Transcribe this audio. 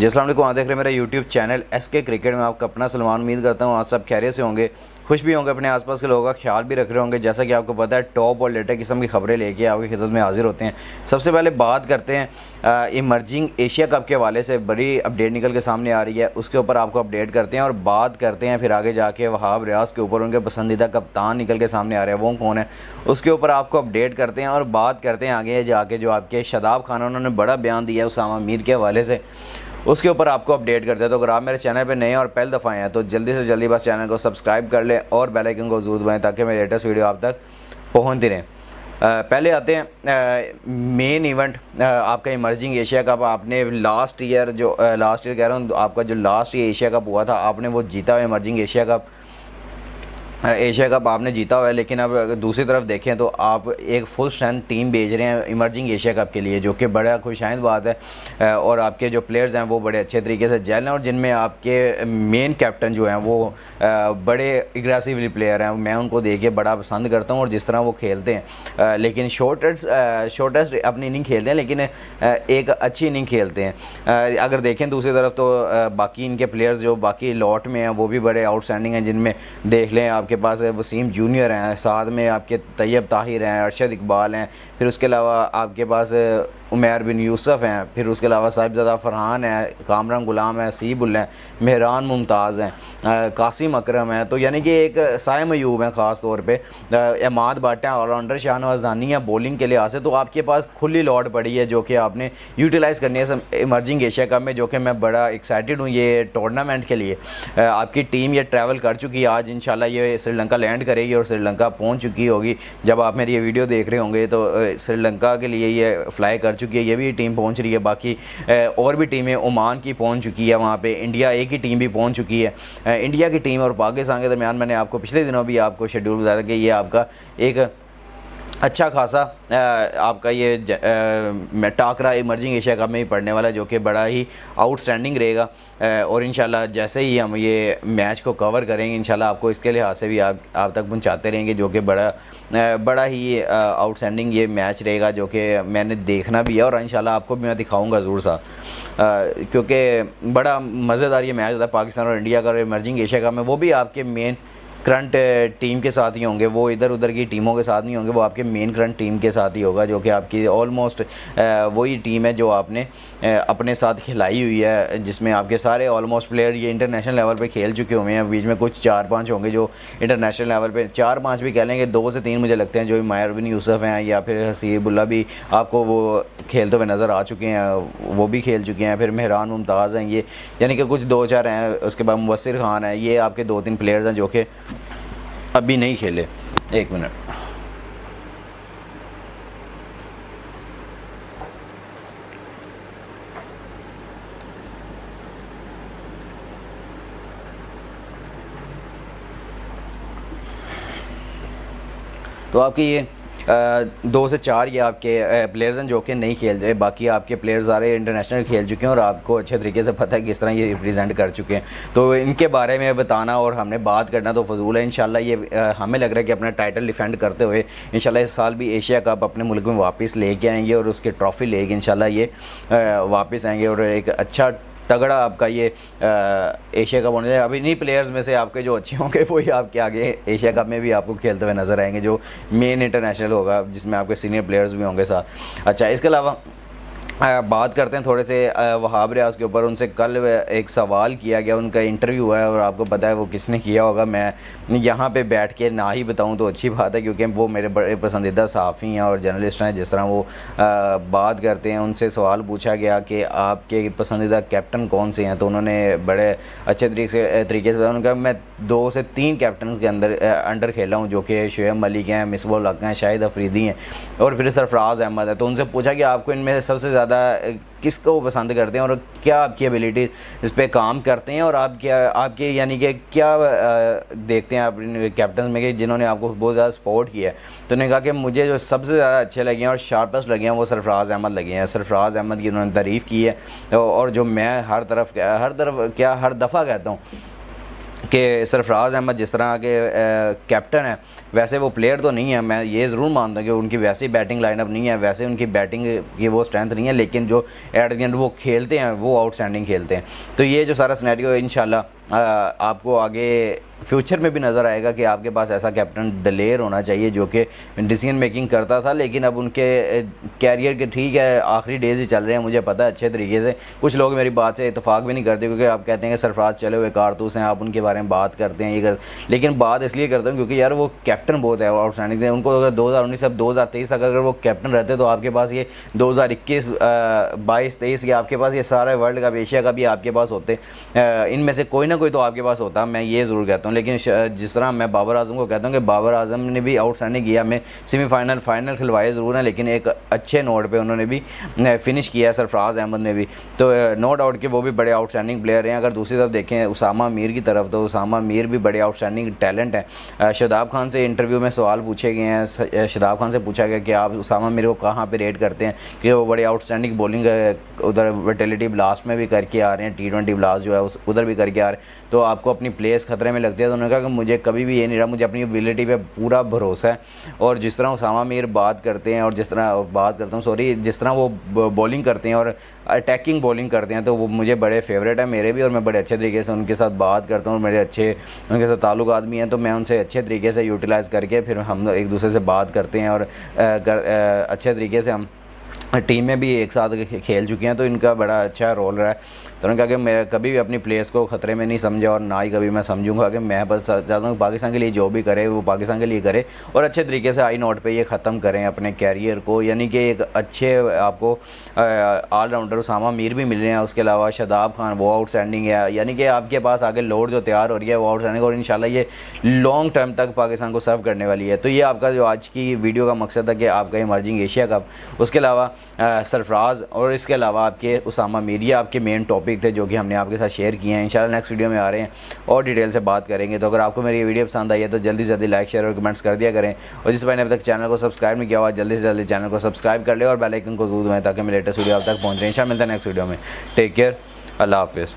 जी अस्सलाम वालेकुम, आप देख रहे हैं मेरा यूट्यूब चैनल एसके क्रिकेट में आपका अपना सलमान। उम्मीद करता हूँ आप सब खैरियत से होंगे, खुश भी होंगे, अपने आसपास के लोगों का ख्याल भी रख रहे होंगे। जैसा कि आपको पता है टॉप और लेटेस्ट किस्म की खबरें लेके आपकी खिदमत में हाजिर होते हैं। सबसे पहले बात करते हैं इमर्जिंग एशिया कप के हवाले से, बड़ी अपडेट निकल के सामने आ रही है, उसके ऊपर आपको अपडेट करते हैं। और बात करते हैं फिर आगे जाके वहाब रियाज के ऊपर, उनके पसंदीदा कप्तान निकल के सामने आ रहे हैं, वो कौन है उसके ऊपर आपको अपडेट करते हैं। और बात करते हैं आगे जाके जो आपके शादाब खान, उन्होंने बड़ा बयान दिया उसामा मीर के हवाले से, उसके ऊपर आपको अपडेट करते हैं। तो अगर आप मेरे चैनल पे नए हैं और पहली दफ़ा हैं तो जल्दी से जल्दी बस चैनल को सब्सक्राइब कर लें और बेल आइकन को जरूर दबाएं ताकि मेरे लेटेस्ट वीडियो आप तक पहुंचती रहें। पहले आते हैं मेन इवेंट आपका इमर्जिंग एशिया कप। आपने लास्ट ईयर एशिया कप हुआ था, आपने वो जीता हुआ इमर्जिंग एशिया कप आपने जीता हुआ है। लेकिन अब दूसरी तरफ देखें तो आप एक फुल स्ट्रेंथ टीम भेज रहे हैं इमर्जिंग एशिया कप के लिए, जो कि बड़ा खुशाइंद बात है। और आपके जो प्लेयर्स हैं वो बड़े अच्छे तरीके से जैल हैं, और जिनमें आपके मेन कैप्टन जो हैं वो बड़े एग्रेसिवली प्लेयर हैं, मैं उनको देख के बड़ा पसंद करता हूँ और जिस तरह वो खेलते हैं। लेकिन शॉर्टेस्ट अपनी इनिंग खेलते हैं, लेकिन एक अच्छी इनिंग खेलते हैं। अगर देखें दूसरी तरफ तो बाकी इनके प्लेयर्स जो बाकी लॉट में हैं वो भी बड़े आउटस्टैंडिंग हैं, जिनमें देख लें आपके पास वसीम जूनियर हैं, साथ में आपके तैयब ताहिर हैं, अरशद इकबाल हैं, फिर उसके अलावा आपके पास उमर बिन यूसफ़ हैं, फिर उसके अलावा साहिबज़दा फ़रहान हैं, कामरान गुलाम हैं, सीबुल हैं, मेहरान मुमताज़ हैं, कासिम अकरम हैं, तो यानी कि एक साय मयूब हैं, ख़ास तौर पे एमाद बट हैं, ऑलराउंडर शाह नजदानी हैं बॉलिंग के लिहाज से। तो आपके पास खुली लॉट पड़ी है जो कि आपने यूटिलाइज़ करनी है इमर्जिंग एशिया कप में, जो कि मैं बड़ा एक्साइटेड हूँ ये टूर्नामेंट के लिए। आपकी टीम ये ट्रैवल कर चुकी है, आज इंशाल्लाह ये श्रीलंका लैंड करेगी और श्रीलंका पहुँच चुकी होगी। जब आप मेरी ये वीडियो देख रहे होंगे तो श्रीलंका के लिए ये फ्लाई कर चुकी है, ये भी टीम पहुंच रही है। बाकी और भी टीमें, ओमान की पहुंच चुकी है, वहाँ पे इंडिया ए की टीम भी पहुंच चुकी है। इंडिया की टीम और पाकिस्तान के दरमियान मैंने आपको पिछले दिनों भी आपको शेड्यूल बताया था कि ये आपका एक अच्छा खासा आपका ये टाकरा इमर्जिंग एशिया कप में ही पड़ने वाला है, जो कि बड़ा ही आउटस्टैंडिंग रहेगा। और इंशाल्लाह जैसे ही हम ये मैच को कवर करेंगे इंशाल्लाह आपको इसके लिहाज से भी आप तक पहुंचाते रहेंगे, जो कि बड़ा ही आउटस्टैंडिंग ये मैच रहेगा, जो कि मैंने देखना भी है और इंशाल्लाह आपको भी मैं दिखाऊँगा ज़रूर सा, क्योंकि बड़ा मज़ेदार ये मैच होता है पाकिस्तान और इंडिया का इमर्जिंग एशिया कप में। वो भी आपके मेन करंट टीम के साथ ही होंगे, वो इधर उधर की टीमों के साथ नहीं होंगे, वो आपके मेन करंट टीम के साथ ही होगा, जो कि आपकी ऑलमोस्ट वही टीम है जो आपने अपने साथ खिलाई हुई है, जिसमें आपके सारे ऑलमोस्ट प्लेयर ये इंटरनेशनल लेवल पे खेल चुके हुए हैं। बीच में कुछ 4-5 होंगे जो इंटरनेशनल लेवल पे 4-5 भी कह लेंगे, 2 से 3 मुझे लगते हैं जो उमर बिन यूसफ़ हैं या फिर हसीबुल्ला भी आपको वो खेलते हुए नज़र आ चुके हैं, वो भी खेल चुके हैं। फिर मेहरान मुमताज़ हैं, ये यानी कि कुछ 2-4 हैं। उसके बाद मुवस्सिर खान हैं, ये आपके 2-3 प्लेयर्स हैं जो कि अभी नहीं खेले। 1 मिनट, तो आपकी ये 2 से 4 ये आपके प्लेयर्स हैं जो कि नहीं खेल रहे, बाकी आपके प्लेयर्स सारे इंटरनेशनल खेल चुके हैं और आपको अच्छे तरीके से पता है किस तरह ये रिप्रेजेंट कर चुके हैं। तो इनके बारे में बताना और हमने बात करना तो फजूल है। इंशाल्लाह ये हमें लग रहा है कि अपना टाइटल डिफेंड करते हुए इंशाल्लाह इस साल भी एशिया कप अपने मुल्क में वापस लेके आएंगे और उसके ट्रॉफ़ी लेके इंशाल्लाह ये वापस आएंगे और एक अच्छा तगड़ा आपका ये एशिया कप होने जाएगा। अभी इन्हीं प्लेयर्स में से आपके जो अच्छे होंगे वही आपके आगे एशिया कप में भी आपको खेलते हुए नज़र आएंगे, जो मेन इंटरनेशनल होगा जिसमें आपके सीनियर प्लेयर्स भी होंगे साथ। अच्छा, इसके अलावा बात करते हैं थोड़े से वहाब रियाज के ऊपर। उनसे कल एक सवाल किया गया, उनका इंटरव्यू है और आपको पता है वो किसने किया होगा, मैं यहाँ पे बैठ के ना ही बताऊँ तो अच्छी बात है, क्योंकि वो मेरे बड़े पसंदीदा सहाफ़ी हैं और जर्नलिस्ट हैं। जिस तरह वो बात करते हैं, उनसे सवाल पूछा गया कि आपके पसंदीदा कैप्टन कौन से हैं, तो उन्होंने बड़े अच्छे तरीके से बताया। उनका मैं 2 से 3 कैप्टन के अंडर खेला हूँ, जो कि शोएब मलिक हैं, मिसबाह-उल-हक हैं, शाहिद अफरीदी हैं और फिर सरफराज अहमद है। तो उनसे पूछा कि आपको इनमें सबसे ज़्यादा किसको पसंद करते हैं और क्या आपकी एबिलिटी इस पर काम करते हैं और आप क्या आपके यानी कि क्या देखते हैं आप कैप्टन में कि जिन्होंने आपको बहुत ज़्यादा सपोर्ट किया है। तो उन्होंने कहा कि मुझे जो सबसे ज़्यादा अच्छे लगे हैं और शार्पेस्ट लगे हैं वो सरफराज अहमद लगे हैं। सरफराज अहमद की उन्होंने तारीफ़ की है और जो मैं हर दफ़ा कहता हूँ कि सरफराज अहमद जिस तरह के कैप्टन हैं वैसे वो प्लेयर तो नहीं है, मैं ये ज़रूर मानता हूँ कि उनकी वैसी बैटिंग लाइनअप नहीं है, वैसे उनकी बैटिंग की वो स्ट्रेंथ नहीं है, लेकिन जो एट द एंड वो खेलते हैं वो आउटस्टैंडिंग खेलते हैं। तो ये जो सारा सिनेरियो है इंशाल्लाह आपको आगे फ्यूचर में भी नज़र आएगा कि आपके पास ऐसा कैप्टन दलेर होना चाहिए जो कि डिसीजन मेकिंग करता था, लेकिन अब उनके कैरियर के ठीक है आखिरी डेज़ ही चल रहे हैं मुझे पता है अच्छे तरीके से। कुछ लोग मेरी बात से इत्तेफाक भी नहीं करते क्योंकि आप कहते हैं कि सरफराज चले हुए कारतूस हैं, आप उनके बारे में बात करते हैं लेकिन बात इसलिए करता हूँ क्योंकि यार वो कैप्टन बहुत है आउटस्टैंडिंग। उनको अगर 2019 अब 2023 अगर वो कैप्टन रहते तो आपके पास ये 2021, 22, 23 ये आपके पास ये सारे वर्ल्ड कप एशिया कप ये आपके पास होते, इनमें से कोई ना कोई तो आपके पास होता, मैं ये ज़रूर कहता हूँ। लेकिन जिस तरह मैं बाबर आजम को कहता हूँ कि बाबर आजम ने भी आउटस्टैंडिंग किया, मैं सेमीफाइनल फाइनल खिलवाए ज़रूर हैं लेकिन एक अच्छे नोट पे उन्होंने भी फिनिश किया है, सरफराज अहमद ने भी। तो नो डाउट कि वो भी बड़े आउटस्टैंडिंग प्लेयर हैं। अगर दूसरी तरफ देखें उसामा मीर की तरफ, तो उसामा मीर भी बड़े आउटस्टैंडिंग टैलेंट हैं। शदाब खान से इंटरव्यू में सवाल पूछे गए हैं, शदाब खान से पूछा गया कि आप उसामा मीर को कहाँ पर रेट करते हैं कि वो बड़े आउटस्टैंडिंग बॉलिंग उधर विटेलिटी ब्लास्ट में भी करके आ रहे हैं, T20 ब्लास्ट जो है उधर भी करके आ रहे हैं, तो आपको अपनी प्लेस खतरे में लगती है। तो उन्होंने कहा कि मुझे कभी भी ये नहीं रहा, मुझे अपनी एबिलिटी पे पूरा भरोसा है। और जिस तरह उसामा मीर बात करते हैं और जिस तरह बात करता हूँ सॉरी जिस तरह वो बॉलिंग करते हैं और अटैकिंग बॉलिंग करते हैं तो वो मुझे बड़े फेवरेट है मेरे भी, और मैं बड़े अच्छे तरीके से उनके साथ बात करता हूँ और मेरे अच्छे उनके साथ ताल्लुक आदमी हैं, तो मैं उनसे अच्छे तरीके से यूटिलाइज़ करके फिर हम एक दूसरे से बात करते हैं और अच्छे तरीके से हम टीम में भी एक साथ खेल चुकी हैं, तो इनका बड़ा अच्छा रोल रहा है। तो उन्होंने कहा कि मैं कभी भी अपनी प्लेस को ख़तरे में नहीं समझा और ना ही कभी मैं समझूंगा कि मैं बस चाहता हूँ पाकिस्तान के लिए जो भी करे वो पाकिस्तान के लिए करे और अच्छे तरीके से आई नोट पे ये ख़त्म करें अपने कैरियर को। यानी कि एक अच्छे आपको ऑलराउंडर उसामा मीर भी मिल रहे हैं, उसके अलावा शदाब खान वो आउटस्टैंडिंग है, यानी कि आपके पास आगे लोड जो तैयार हो रही है वो आउटस्टैंडिंग और इंशाल्लाह ये लॉन्ग टर्म तक पाकिस्तान को सर्व करने वाली है। तो ये आपका जो आज की वीडियो का मकसद है कि आपका इमर्जिंग एशिया कप, उसके अलावा सरफराज और इसके अलावा आपके उसामा मीर, ये आपके मेन टॉपिक थे जो कि हमने आपके साथ शेयर किए हैं। इंशाल्लाह नेक्स्ट वीडियो में आ रहे हैं और डिटेल से बात करेंगे। तो अगर आपको मेरी ये वीडियो पसंद आई है तो जल्दी से जल्दी लाइक शेयर और कमेंट्स कर दिया करें, और जिस भाई ने अब तक चैनल को सब्सक्राइब नहीं किया हुआ जल्दी से जल्दी चैनल को सब्सक्राइब कर ले और बेल आइकन को जरूर दबाएं ताकि मेरे लेटेस्ट वीडियो आप तक पहुँचे। इंशाल्लाह मिलता है नेक्स्ट वीडियो में, टेक केयर, अल्लाह हाफिज़।